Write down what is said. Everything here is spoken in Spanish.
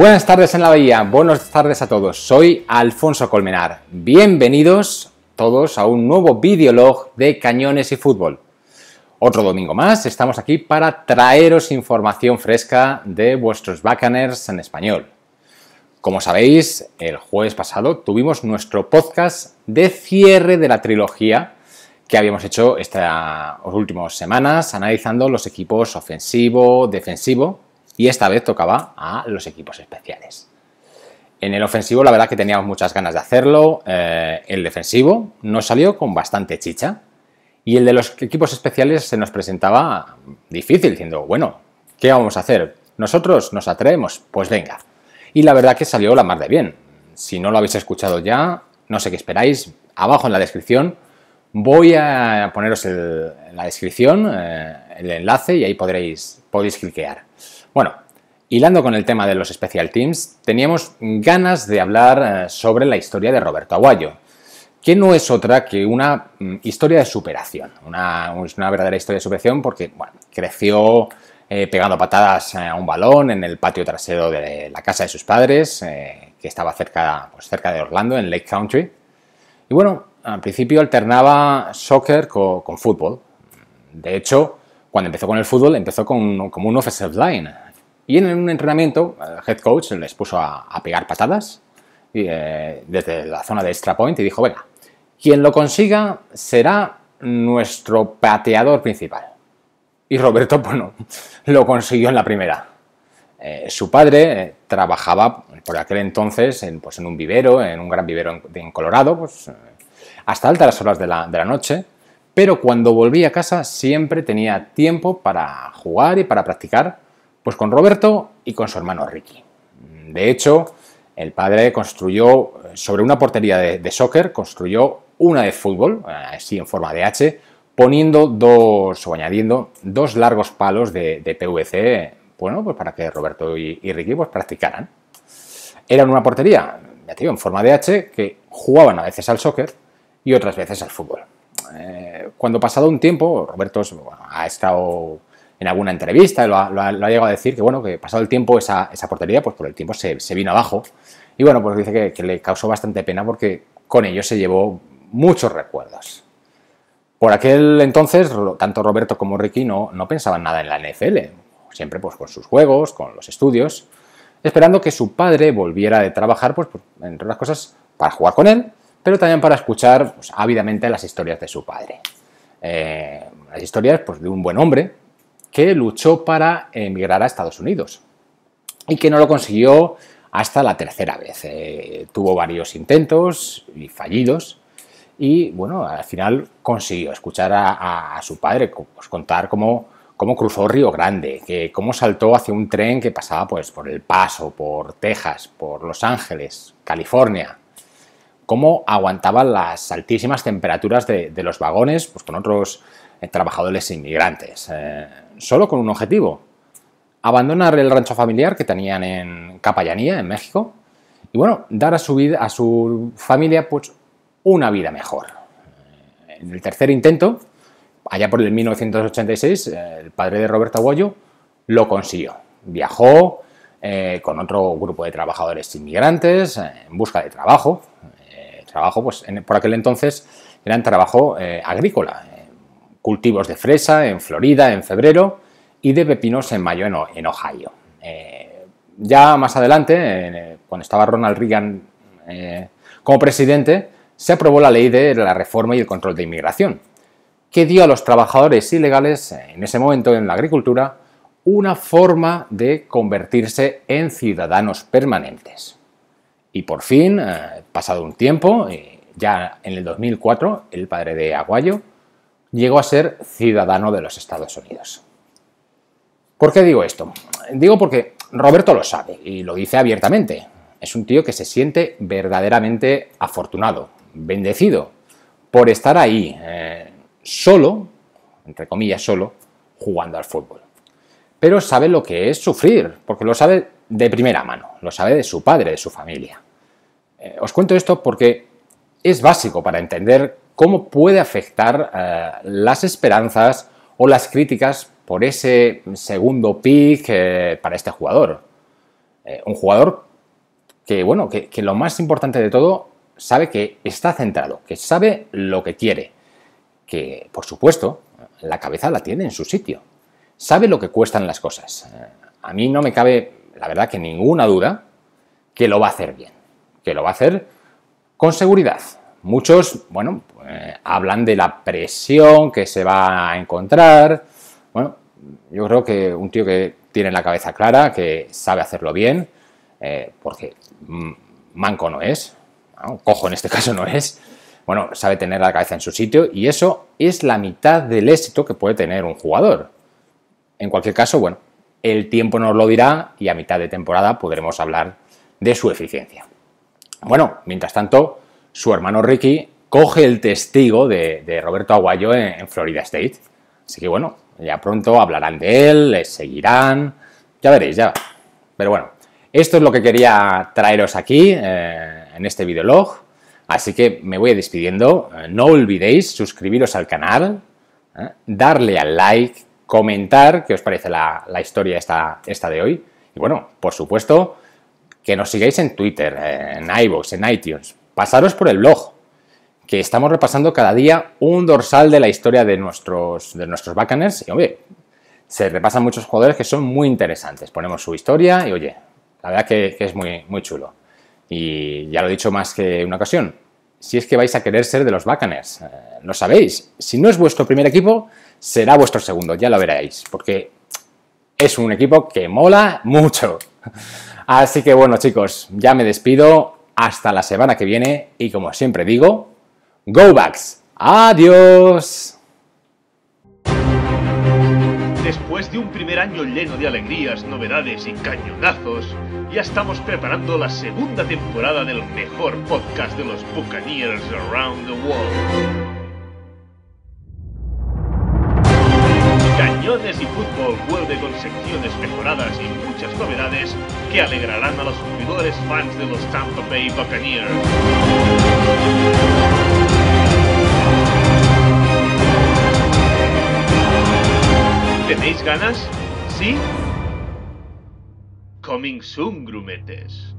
Buenas tardes en la Bahía, buenas tardes a todos, soy Alfonso Colmenar. Bienvenidos todos a un nuevo videolog de Cañones y Fútbol. Otro domingo más, estamos aquí para traeros información fresca de vuestros Buccaneers en español. Como sabéis, el jueves pasado tuvimos nuestro podcast de cierre de la trilogía que habíamos hecho estas últimas semanas, analizando los equipos ofensivo, defensivo, y esta vez tocaba a los equipos especiales. En el ofensivo la verdad que teníamos muchas ganas de hacerlo, el defensivo nos salió con bastante chicha y el de los equipos especiales se nos presentaba difícil, diciendo, bueno, ¿qué vamos a hacer? ¿Nosotros nos atrevemos? Pues venga. Y la verdad que salió la mar de bien. Si no lo habéis escuchado ya, no sé qué esperáis, abajo en la descripción voy a poneros en la descripción el enlace y ahí podéis cliquear. Bueno, hilando con el tema de los Special Teams, teníamos ganas de hablar sobre la historia de Roberto Aguayo, que no es otra que una historia de superación, una verdadera historia de superación porque, bueno, creció pegando patadas a un balón en el patio trasero de la casa de sus padres, que estaba cerca de Orlando, en Lake Country. Y bueno, al principio alternaba soccer con fútbol. De hecho, cuando empezó con el fútbol, empezó como un offensive line. Y en un entrenamiento, el head coach les puso a pegar patadas desde la zona de extra point y dijo, venga, quien lo consiga será nuestro pateador principal. Y Roberto, bueno, lo consiguió en la primera. Su padre trabajaba por aquel entonces en un vivero, en un gran vivero en Colorado, hasta altas horas de la noche. Pero cuando volví a casa siempre tenía tiempo para jugar y para practicar, pues con Roberto y con su hermano Ricky. De hecho, el padre construyó, sobre una portería de soccer, construyó una de fútbol, así en forma de H, poniendo añadiendo dos largos palos de PVC, bueno, pues para que Roberto y Ricky pues practicaran. Eran una portería, ya te digo, en forma de H, que jugaban a veces al soccer y otras veces al fútbol. Cuando pasado un tiempo, Roberto ha estado en alguna entrevista, lo ha llegado a decir que, bueno, que pasado el tiempo esa portería, pues por el tiempo se vino abajo. Y bueno, pues dice que le causó bastante pena porque con ello se llevó muchos recuerdos. Por aquel entonces, tanto Roberto como Ricky no pensaban nada en la NFL, siempre pues con sus juegos, con los estudios, esperando que su padre volviera de trabajar, pues entre otras cosas, para jugar con él, pero también para escuchar pues ávidamente las historias de su padre. Las historias pues de un buen hombre que luchó para emigrar a Estados Unidos y que no lo consiguió hasta la tercera vez. Tuvo varios intentos y fallidos y, bueno, al final consiguió escuchar a su padre pues contar cómo cruzó Río Grande, cómo saltó hacia un tren que pasaba pues por El Paso, por Texas, por Los Ángeles, California, cómo aguantaban las altísimas temperaturas de los vagones pues con otros trabajadores inmigrantes, solo con un objetivo: abandonar el rancho familiar que tenían en Capayanía, en México, y bueno, dar a su familia pues una vida mejor. En el tercer intento, allá por el 1986, el padre de Roberto Aguayo lo consiguió. Viajó con otro grupo de trabajadores inmigrantes en busca de trabajo. Trabajo, pues por aquel entonces eran trabajo agrícola, cultivos de fresa en Florida en febrero y de pepinos en mayo en Ohio. Ya más adelante, cuando estaba Ronald Reagan como presidente, se aprobó la ley de la reforma y el control de inmigración, que dio a los trabajadores ilegales en ese momento en la agricultura una forma de convertirse en ciudadanos permanentes. Y por fin, pasado un tiempo, ya en el 2004, el padre de Aguayo llegó a ser ciudadano de los Estados Unidos. ¿Por qué digo esto? Digo porque Roberto lo sabe y lo dice abiertamente. Es un tío que se siente verdaderamente afortunado, bendecido, por estar ahí, solo, entre comillas solo, jugando al fútbol. Pero sabe lo que es sufrir, porque lo sabe de primera mano, lo sabe de su padre, de su familia. Os cuento esto porque es básico para entender cómo puede afectar las esperanzas o las críticas por ese segundo pick para este jugador. un jugador que, bueno, que lo más importante de todo, sabe que está centrado, que sabe lo que quiere, que, por supuesto, la cabeza la tiene en su sitio, sabe lo que cuestan las cosas. A mí no me cabe, la verdad, que ninguna duda que lo va a hacer bien, que lo va a hacer con seguridad. Muchos, bueno, hablan de la presión que se va a encontrar. Bueno, yo creo que un tío que tiene la cabeza clara, que sabe hacerlo bien, porque manco no es, no, cojo en este caso no es, bueno, sabe tener la cabeza en su sitio, y eso es la mitad del éxito que puede tener un jugador. En cualquier caso, bueno, el tiempo nos lo dirá y a mitad de temporada podremos hablar de su eficiencia. Bueno, mientras tanto, su hermano Ricky coge el testigo de Roberto Aguayo en Florida State. Así que bueno, ya pronto hablarán de él, le seguirán, ya veréis, ya. Pero bueno, esto es lo que quería traeros aquí en este videolog. Así que me voy despidiendo. No olvidéis suscribiros al canal, darle al like, comentar qué os parece la historia esta de hoy. Y bueno, por supuesto, que nos sigáis en Twitter, en iVoox, en iTunes. Pasaros por el blog, que estamos repasando cada día un dorsal de la historia de nuestros Buccaneers. Y hombre, se repasan muchos jugadores que son muy interesantes. Ponemos su historia y oye, la verdad que es muy, muy chulo. Y ya lo he dicho más que una ocasión, si es que vais a querer ser de los Buccaneers, lo sabéis. Si no es vuestro primer equipo, será vuestro segundo, ya lo veréis, porque es un equipo que mola mucho. Así que bueno, chicos, ya me despido. Hasta la semana que viene y, como siempre digo, ¡Go Bucks! ¡Adiós! Después de un primer año lleno de alegrías, novedades y cañonazos, ya estamos preparando la segunda temporada del mejor podcast de los Buccaneers around the world. Cañones y Fútbol vuelve con secciones mejoradas y muchas novedades que alegrarán a los jugadores fans de los Tampa Bay Buccaneers. ¿Tenéis ganas? ¿Sí? Coming soon, grumetes.